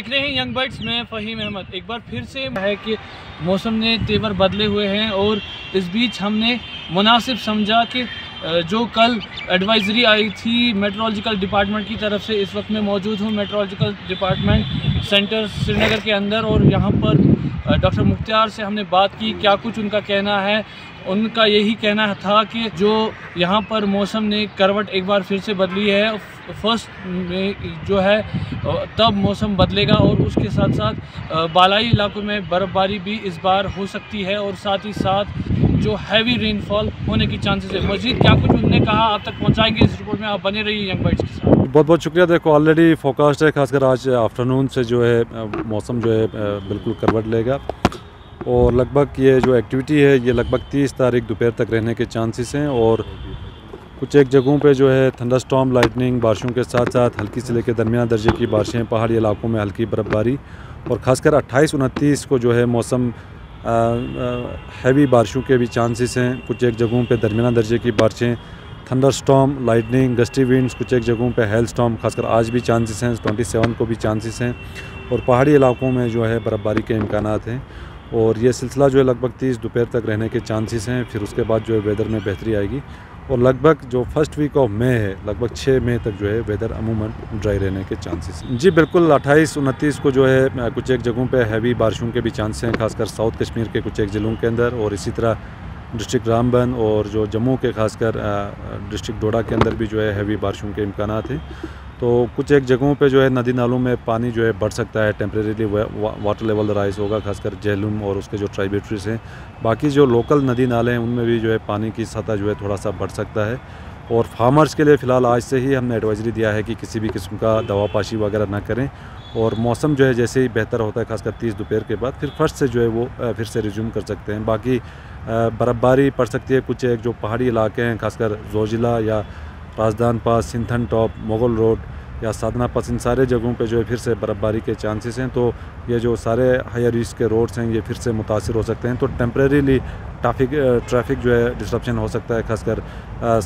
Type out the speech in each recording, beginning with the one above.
देख रहे हैं यंग बर्ड्स में फ़हीम अहमद। एक बार फिर से है कि मौसम ने तेवर बदले हुए हैं और इस बीच हमने मुनासिब समझा कि जो कल एडवाइजरी आई थी मेट्रोलॉजिकल डिपार्टमेंट की तरफ से, इस वक्त मैं मौजूद हूँ मेट्रोलॉजिकल डिपार्टमेंट सेंटर श्रीनगर के अंदर और यहाँ पर डॉक्टर मुख्तार से हमने बात की। क्या कुछ उनका कहना है, उनका यही कहना था कि जो यहाँ पर मौसम ने करवट एक बार फिर से बदली है। फर्स्ट में जो है तब मौसम बदलेगा और उसके साथ साथ बालाई इलाकों में बर्फ़बारी भी इस बार हो सकती है और साथ ही साथ जो हैवी रेनफॉल होने की चांसेस है। मजीद क्या कुछ उन्होंने कहा आप तक पहुँचाएँगे इस रिपोर्ट में, आप बने रहिए यंग बर्ड्स के साथ। बहुत बहुत शुक्रिया। देखो ऑलरेडी फोकास्ट है, खासकर आज आफ्टरनून से जो है मौसम जो है बिल्कुल करवट लेगा और लगभग ये जो एक्टिविटी है ये लगभग 30 तारीख दोपहर तक रहने के चांसेस हैं और कुछ एक जगहों पे जो है थंडरस्टॉर्म, लाइटनिंग, बारिशों के साथ साथ हल्की से लेकर दरमियान दर्जे की बारिशें, पहाड़ी इलाकों में हल्की बर्फ़बारी और ख़ासकर 28-29 को जो है मौसम हैवी बारिशों के भी चांसेस हैं। कुछ एक जगहों पर दरमियान दर्जे की बारिशें, थंडरस्टॉर्म, लाइटनिंग, गस्टी विंड्स, कुछ एक जगहों पे हेल स्टॉर्म खासकर आज भी चांसेस हैं, 27 को भी चांसेस हैं और पहाड़ी इलाकों में जो है बर्फ़बारी के इम्कान हैं और ये सिलसिला जो है लगभग 30 दोपहर तक रहने के चांसेस हैं। फिर उसके बाद जो है वेदर में बेहतरी आएगी और लगभग जो फर्स्ट वीक ऑफ मई है, लगभग 6 मई तक जो है वेदर अमूमन ड्राई रहने के चांसेस हैं। जी बिल्कुल, 28-29 को जो है कुछ एक जगहों पे हैवी बारिशों के भी चांसेस हैं, खासकर साउथ कश्मीर के कुछ एक ज़िलों के अंदर और इसी तरह डिस्ट्रिक्ट रामबन और जो जम्मू के खासकर डिस्ट्रिक्ट डोडा के अंदर भी जो है हैवी बारिशों के इम्कान हैं। तो कुछ एक जगहों पे जो है नदी नालों में पानी जो है बढ़ सकता है, टेम्परेरीली वाटर लेवल राइज होगा, खासकर झेलम और उसके जो ट्राइब्यूटरीज हैं। बाकी जो लोकल नदी नाले हैं उनमें भी जो है पानी की सतह जो है थोड़ा सा बढ़ सकता है और फार्मर्स के लिए फ़िलहाल आज से ही हमने एडवाइजरी दिया है कि किसी भी किस्म का दवापाशी वगैरह ना करें और मौसम जो है जैसे ही बेहतर होता है खासकर 30 दोपहर के बाद फिर फर्स्ट से जो है वो फिर से रिज्यूम कर सकते हैं। बाकी बर्फ़बारी पड़ सकती है कुछ एक जो पहाड़ी इलाके हैं, खासकर जोजिला या Razdan pass, Sinthan top, Mughal road या साधना पास, इन सारे जगहों पे जो है फिर से बर्फ़बारी के चांसेस हैं। तो ये जो सारे हायर रिस्क के रोड्स हैं ये फिर से मुतासर हो सकते हैं। तो टेम्परेरीली ट्रैफिक जो है डिस्ट्रप्शन हो सकता है खासकर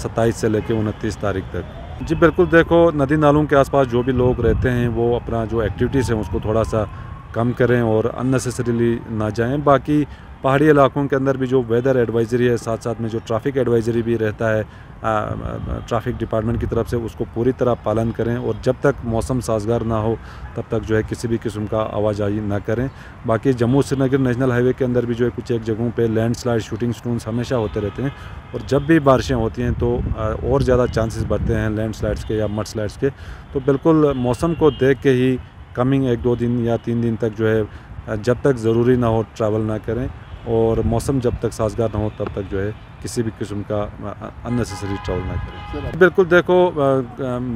27 से लेकर 29 तारीख तक। जी बिल्कुल, देखो नदी नालों के आसपास जो भी लोग रहते हैं वो अपना जो एक्टिविटीज़ हैं उसको थोड़ा सा कम करें और अननेसेसरीली ना जाएँ। बाकी पहाड़ी इलाकों के अंदर भी जो वेदर एडवाइजरी है, साथ साथ में जो ट्रैफिक एडवाइजरी भी रहता है ट्रैफिक डिपार्टमेंट की तरफ से, उसको पूरी तरह पालन करें और जब तक मौसम साजगार ना हो तब तक जो है किसी भी किस्म का आवाजाही ना करें। बाकी जम्मू श्रीनगर नेशनल हाईवे के अंदर भी जो है कुछ एक जगहों पे लैंडस्लाइड, शूटिंग स्टोन्स हमेशा होते रहते हैं और जब भी बारिशें होती हैं तो और ज़्यादा चांसेस बढ़ते हैं लैंडस्लाइड्स के या मडस्लाइड्स के। तो बिल्कुल मौसम को देख के ही कमिंग 1-2 दिन या 3 दिन तक जो है जब तक ज़रूरी ना हो ट्रैवल ना करें और मौसम जब तक साजगार ना हो तब तक जो है किसी भी किस्म का अननेसेसरी ट्रैवल ना करें। बिल्कुल देखो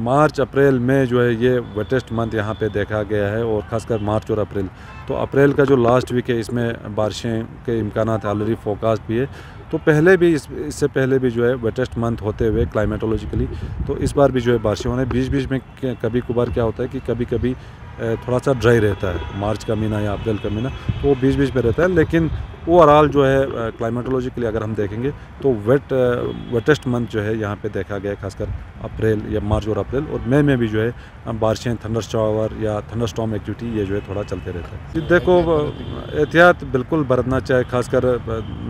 मार्च, अप्रैल, मई जो है ये वेटेस्ट मंथ यहाँ पे देखा गया है और ख़ासकर मार्च और अप्रैल। तो अप्रैल का जो लास्ट वीक है इसमें बारिशें के इम्कान ऑलरेडी फोकास्ट भी है। तो पहले भी इससे पहले भी जो है वेटेस्ट मंथ होते हुए क्लाइमेटोलॉजिकली तो इस बार भी जो है बारिशें होने, बीच बीच में कभी कभार क्या होता है कि कभी कभी थोड़ा सा ड्राई रहता है मार्च का महीना या अप्रैल का महीना, तो वो बीच बीच में रहता है। लेकिन ओवरऑल जो है क्लाइमेटोलॉजिकली अगर हम देखेंगे तो वेटेस्ट मंथ जो है यहाँ पे देखा गया है खासकर अप्रैल या मार्च और अप्रैल और मई में भी जो है बारिशें, थंडर शावर या थंडरस्टॉर्म एक्टिविटी ये जो है थोड़ा चलते रहता है। देखो एहतियात बिल्कुल बरतना चाहिए, खासकर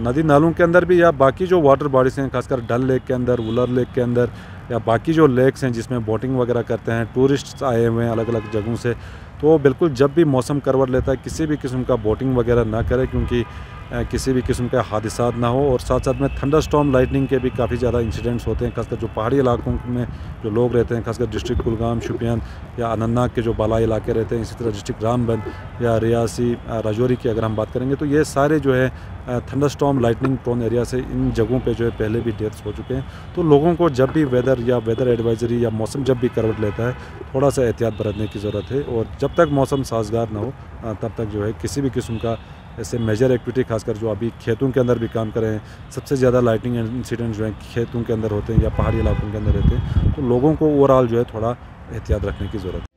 नदी नालों के अंदर भी या बाकी जो वाटर बॉडीज़ हैं खासकर डल लेक के अंदर, वुलर लेक के अंदर या बाकी जो लेक्स हैं जिसमें बोटिंग वगैरह करते हैं टूरिस्ट्स आए हुए हैं अलग अलग जगहों से, तो बिल्कुल जब भी मौसम करवट लेता है किसी भी किस्म का बोटिंग वगैरह ना करें क्योंकि किसी भी किस्म का हादसा ना हो। और साथ साथ में थंडरस्टॉर्म, लाइटनिंग के भी काफ़ी ज़्यादा इंसिडेंट्स होते हैं खासकर जो पहाड़ी इलाकों में जो लोग रहते हैं, खासकर डिस्ट्रिक्ट कुलगाम, शुपन या अनंतनाग के जो बाला इलाके रहते हैं, इसी तरह डिस्ट्रिक्ट रामबन या रियासी, राजौरी की अगर हम बात करेंगे तो ये सारे जो है थंडरस्टॉर्म, लाइटनिंग प्रोन एरिया से इन जगहों पर जो है पहले भी डेथ्स हो चुके हैं। तो लोगों को जब भी वेदर या वेदर एडवाइजरी या मौसम जब भी करवट लेता है थोड़ा सा एहतियात बरतने की ज़रूरत है और जब तक मौसम साजगार ना हो तब तक जो है किसी भी किस्म का ऐसे मेजर एक्टिविटी, खासकर जो अभी खेतों के अंदर भी काम कर रहे हैं, सबसे ज़्यादा लाइटिंग इंसिडेंट जो है खेतों के अंदर होते हैं या पहाड़ी इलाकों के अंदर रहते हैं। तो लोगों को ओवरऑल जो है थोड़ा एहतियात रखने की ज़रूरत है।